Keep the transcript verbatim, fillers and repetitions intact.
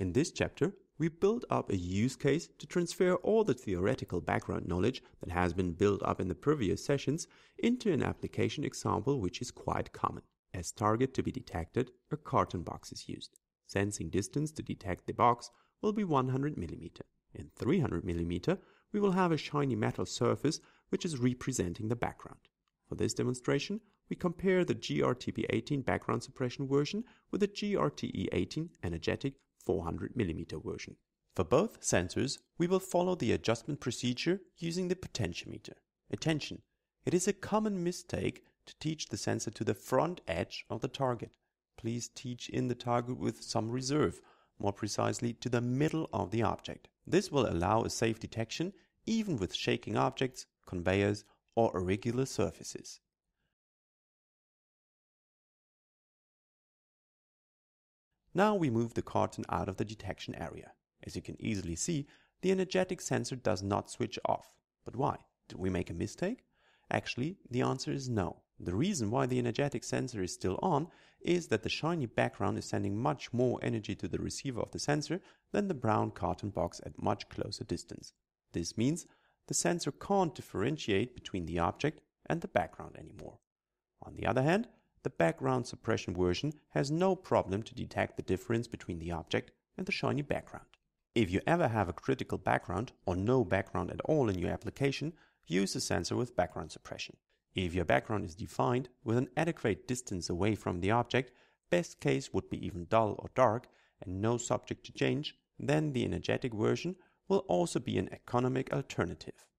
In this chapter, we build up a use case to transfer all the theoretical background knowledge that has been built up in the previous sessions into an application example which is quite common. As target to be detected, a carton box is used. Sensing distance to detect the box will be one hundred millimeters. In three hundred millimeters, we will have a shiny metal surface which is representing the background. For this demonstration, we compare the G R T P eighteen background suppression version with the G R T E eighteen energetic four hundred millimeter version. For both sensors, we will follow the adjustment procedure using the potentiometer. Attention! It is a common mistake to teach the sensor to the front edge of the target. Please teach in the target with some reserve, more precisely to the middle of the object. This will allow a safe detection even with shaking objects, conveyors or irregular surfaces. Now we move the carton out of the detection area. As you can easily see, the energetic sensor does not switch off. But why? Did we make a mistake? Actually, the answer is no. The reason why the energetic sensor is still on is that the shiny background is sending much more energy to the receiver of the sensor than the brown carton box at much closer distance. This means the sensor can't differentiate between the object and the background anymore. On the other hand, the background suppression version has no problem to detect the difference between the object and the shiny background. If you ever have a critical background or no background at all in your application, use a sensor with background suppression. If your background is defined with an adequate distance away from the object, best case would be even dull or dark and no subject to change, then the energetic version will also be an economic alternative.